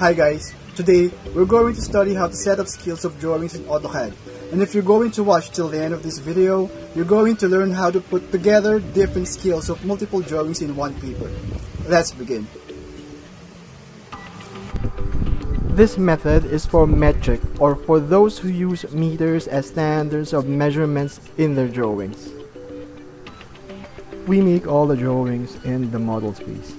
Hi guys, today we're going to study how to set up skills of drawings in AutoCAD, and if you're going to watch till the end of this video, you're going to learn how to put together different skills of multiple drawings in one paper. Let's begin. This method is for metric, or for those who use meters as standards of measurements in their drawings. We make all the drawings in the model space,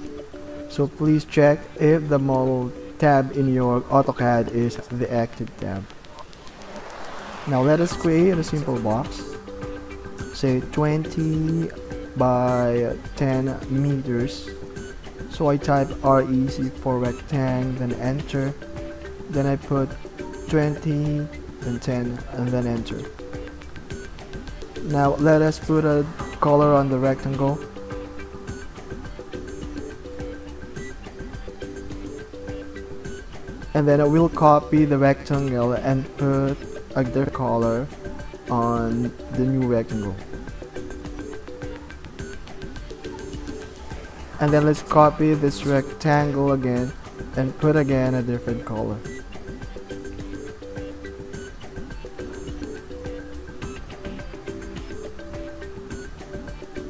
so please check if the model tab in your AutoCAD is the active tab. Now let us create a simple box, say 20 by 10 meters. So I type REC for rectangle, then enter, then I put 20, then 10, and then enter. Now let us put a color on the rectangle. And then I will copy the rectangle and put other color on the new rectangle. And then let's copy this rectangle again and put again a different color.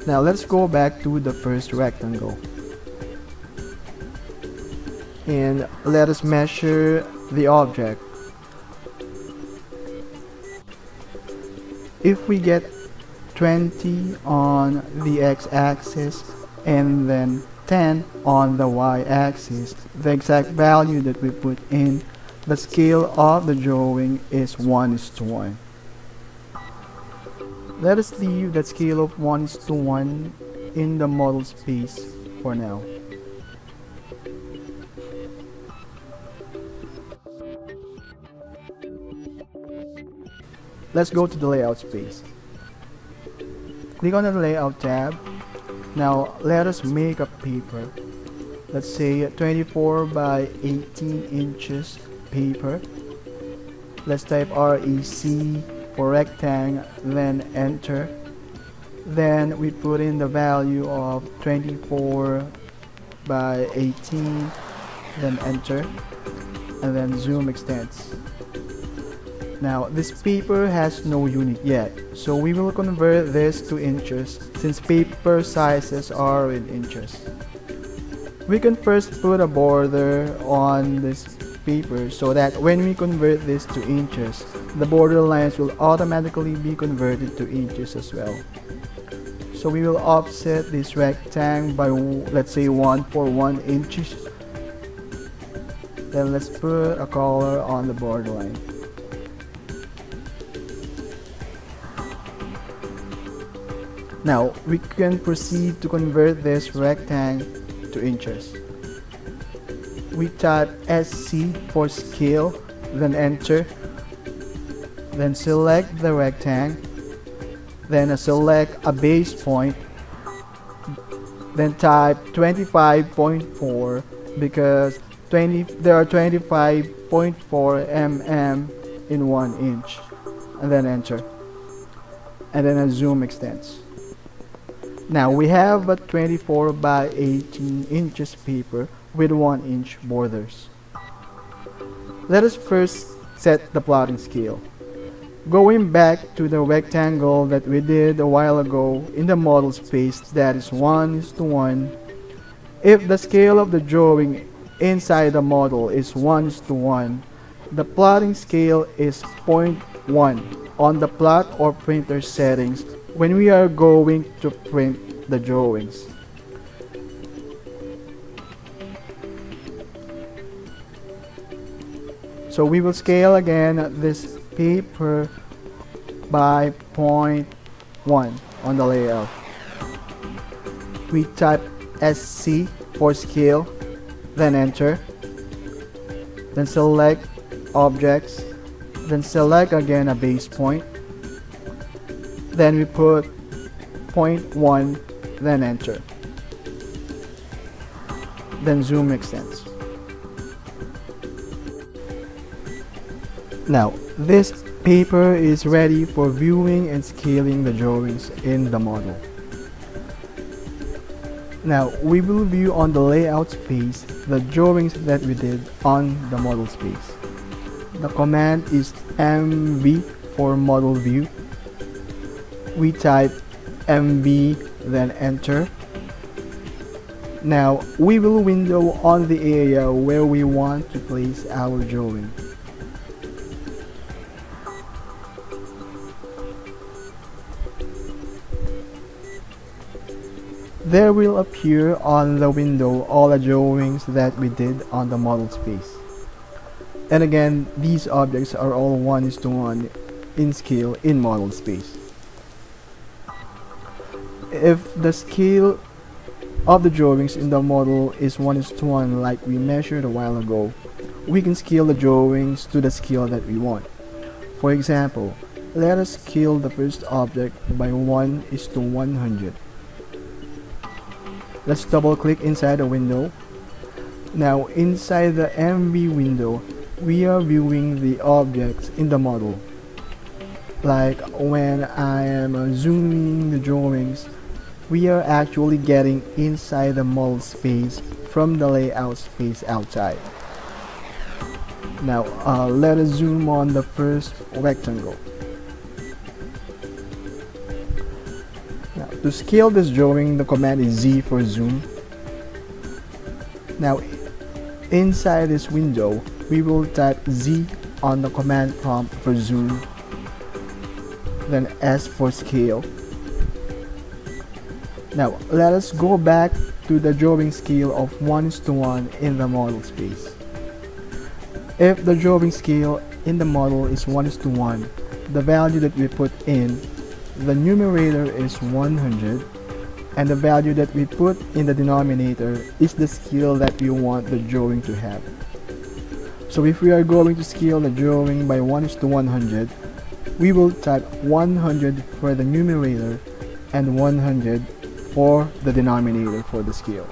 Now let's go back to the first rectangle and let us measure the object. If we get 20 on the x-axis and then 10 on the y-axis, the exact value that we put in, the scale of the drawing is 1:1. Let us leave that scale of 1:1 in the model space for now. Let's go to the layout space. Click on the layout tab. Now let us make a paper. Let's say 24 by 18 inches paper. Let's type REC for rectangle, then enter. Then we put in the value of 24 by 18, then enter, and then zoom extents. Now this paper has no unit yet, so we will convert this to inches since paper sizes are in inches. We can first put a border on this paper so that when we convert this to inches, the border lines will automatically be converted to inches as well. So we will offset this rectangle by, let's say, 1 for 1 inch. Then let's put a color on the border line. Now we can proceed to convert this rectangle to inches. We type SC for scale, then enter, then select the rectangle, then select a base point, then type 25.4 because there are 25.4 mm in 1 inch, and then enter, and then a zoom extents. Now we have a 24 by 18 inches paper with 1 inch borders. Let us first set the plotting scale. Going back to the rectangle that we did a while ago in the model space, that is 1:1. If the scale of the drawing inside the model is 1:1, the plotting scale is 0.1 on the plot or printer settings when we are going to print the drawings. So we will scale again this paper by 0.1 on the layout. We type SC for scale, then enter, then select objects, then select again a base point. Then we put 0.1, then enter, then zoom extents. Now this paper is ready for viewing and scaling the drawings in the model. Now we will view on the layout space the drawings that we did on the model space. The command is MV for model view. We type MV then enter. Now we will window on the area where we want to place our drawing. There will appear on the window all the drawings that we did on the model space. And again, these objects are all 1:1 in scale in model space. If the scale of the drawings in the model is 1:1 like we measured a while ago, we can scale the drawings to the scale that we want. For example, let us scale the first object by 1:100. Let's double click inside the window. Now inside the MV window, we are viewing the objects in the model. Like when I am zooming the drawings, we are actually getting inside the model space from the layout space outside. Now let us zoom on the first rectangle. Now, to scale this drawing, the command is Z for zoom. Now inside this window, we will type Z on the command prompt for zoom, then S for scale. Now let us go back to the drawing scale of 1:1 in the model space. If the drawing scale in the model is 1:1, the value that we put in the numerator is 100, and the value that we put in the denominator is the scale that we want the drawing to have. So if we are going to scale the drawing by 1:100, we will type 100 for the numerator and 100 or the denominator for the scale.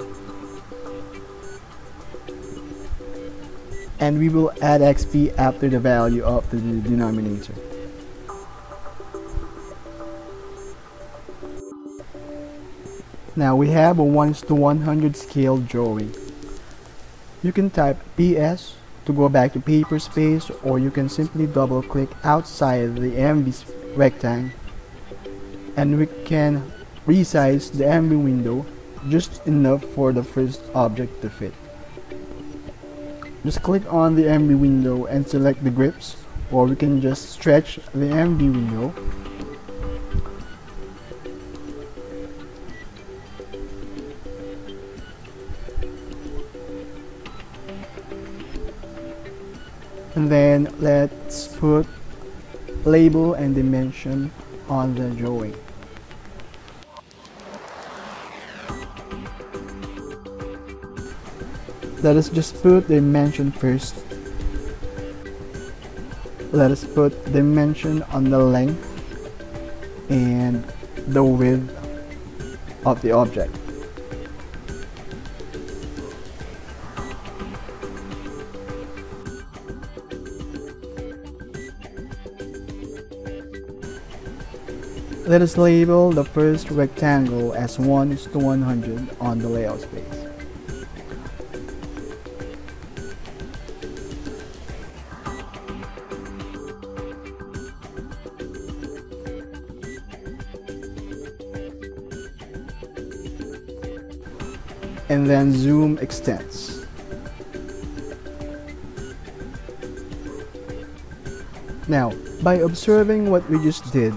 And we will add XP after the value of the denominator. Now we have a 1:100 scale drawing. You can type PS to go back to paper space, or you can simply double click outside the MV rectangle, and we can resize the MV window just enough for the first object to fit. Just click on the MV window and select the grips, or we can just stretch the MV window. And then let's put label and dimension on the drawing. Let us just put dimension first. Let us put dimension on the length and the width of the object. Let us label the first rectangle as 1:100 on the layout space. And then zoom extents. Now, by observing what we just did,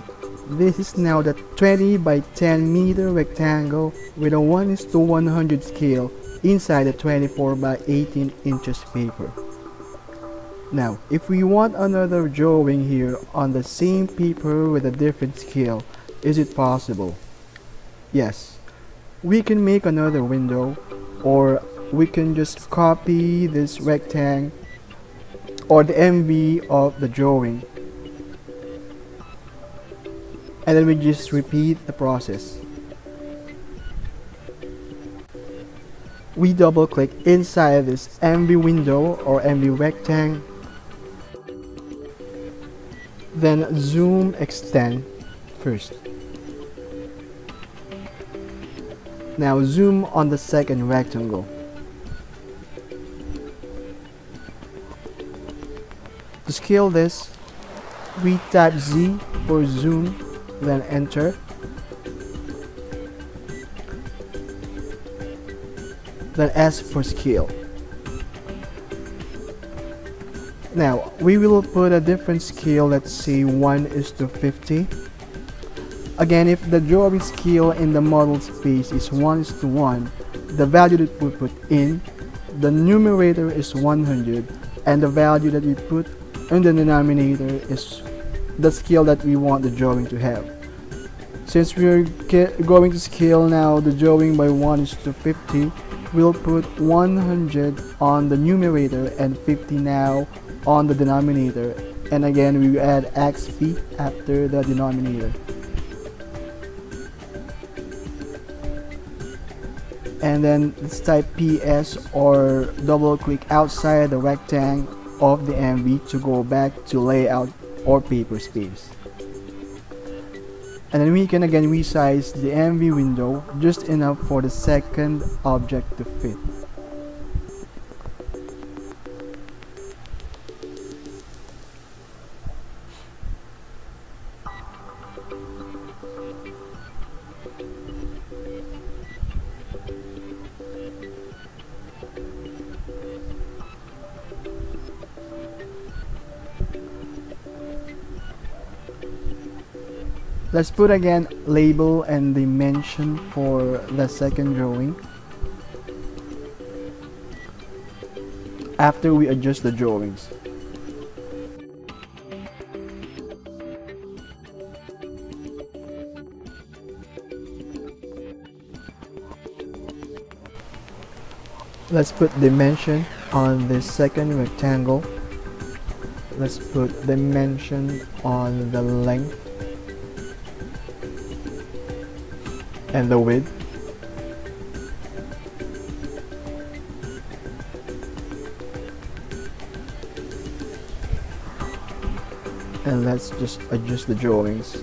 this is now the 20 by 10 meter rectangle with a 1:100 scale inside the 24 by 18 inches paper. Now, if we want another drawing here on the same paper with a different scale, is it possible? Yes. We can make another window, or we can just copy this rectangle or the MV of the drawing, and then we just repeat the process. We double click inside this MV window or MV rectangle, then zoom extend first. Now zoom on the second rectangle. To scale this, we type Z for zoom, then enter. Then S for scale. Now we will put a different scale, let's say 1:50. Again, if the drawing scale in the model space is 1:1, the value that we put in the numerator is 100, and the value that we put in the denominator is the scale that we want the drawing to have. Since we're going to scale now the drawing by 1:50, we'll put 100 on the numerator and 50 now on the denominator, and again we add XP after the denominator. And then let's type PS or double click outside the rectangle of the MV to go back to layout or paper space. And then we can again resize the MV window just enough for the second object to fit. Let's put again label and dimension for the second drawing after we adjust the drawings. Let's put dimension on the second rectangle. Let's put dimension on the length and the width. And let's just adjust the drawings.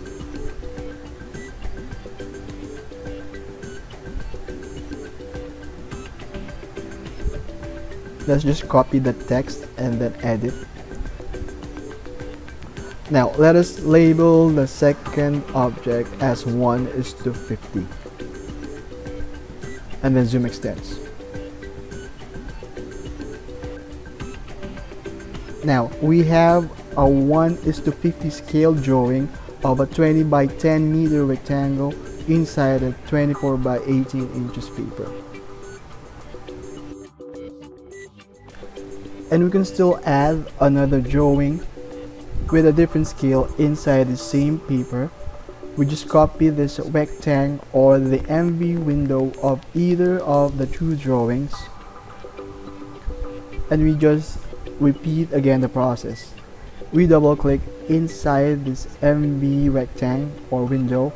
Let's just copy the text and then edit. Now let us label the second object as 1:50 and then zoom extends. Now we have a 1:50 scale drawing of a 20 by 10 meter rectangle inside a 24 by 18 inches paper. And we can still add another drawing with a different scale inside the same paper. We just copy this rectangle or the MV window of either of the two drawings, and we just repeat again the process. We double click inside this MV rectangle or window.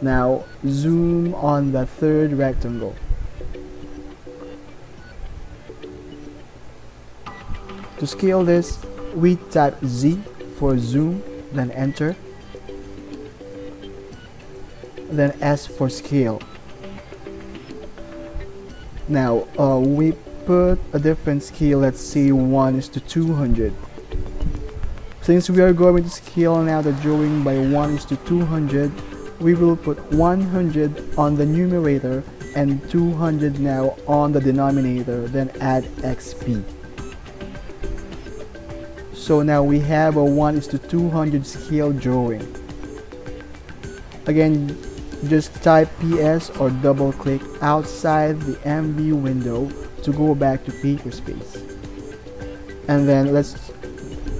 Now zoom on the third rectangle. To scale this, we type Z for zoom, then enter, then S for scale. Now we put a different scale, let's say 1:200. Since we are going to scale now the drawing by 1:200, we will put 100 on the numerator and 200 now on the denominator, then add XP. So now we have a 1:200 scale drawing. Again, just type PS or double click outside the MV window to go back to paper space. And then let's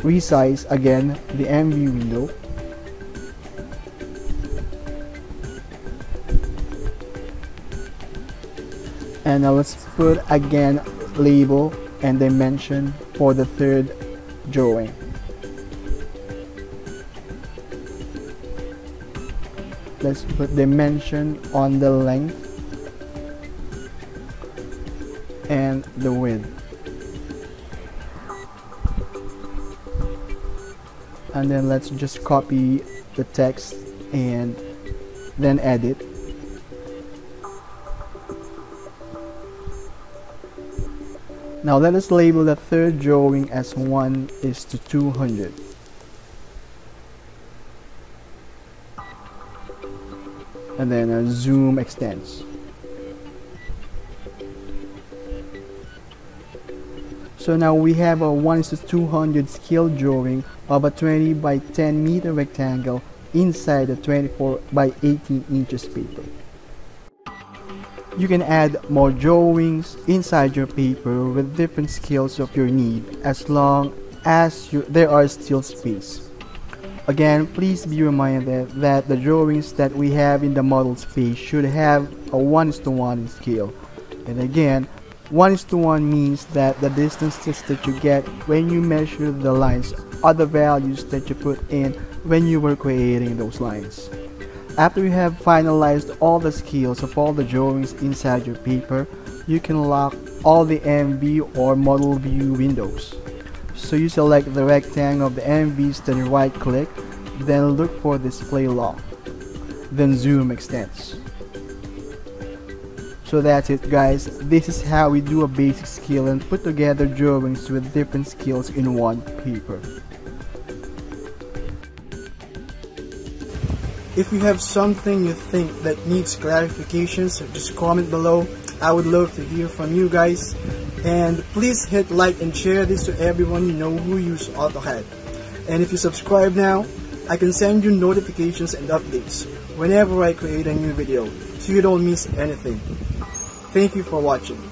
resize again the MV window. And now let's put again label and dimension for the third drawing. Let's put dimension on the length and the width, and then let's just copy the text and then edit. Now let us label the third drawing as 1:200. And then zoom extends. So now we have a 1:200 scale drawing of a 20 by 10 meter rectangle inside a 24 by 18 inches paper. You can add more drawings inside your paper with different scales of your need as long as there are still space. Again, please be reminded that the drawings that we have in the model space should have a 1:1 scale. And again, 1:1 means that the distances that you get when you measure the lines are the values that you put in when you were creating those lines. After you have finalized all the scales of all the drawings inside your paper, you can lock all the MV or model view windows. So you select the rectangle of the MVs, then right click, then look for display lock, then zoom extends. So that's it guys, this is how we do a basic scale and put together drawings with different scales in one paper. If you have something you think that needs clarifications, just comment below. I would love to hear from you guys. And please hit like and share this to everyone you know who use AutoCAD. And if you subscribe now, I can send you notifications and updates whenever I create a new video, so you don't miss anything. Thank you for watching.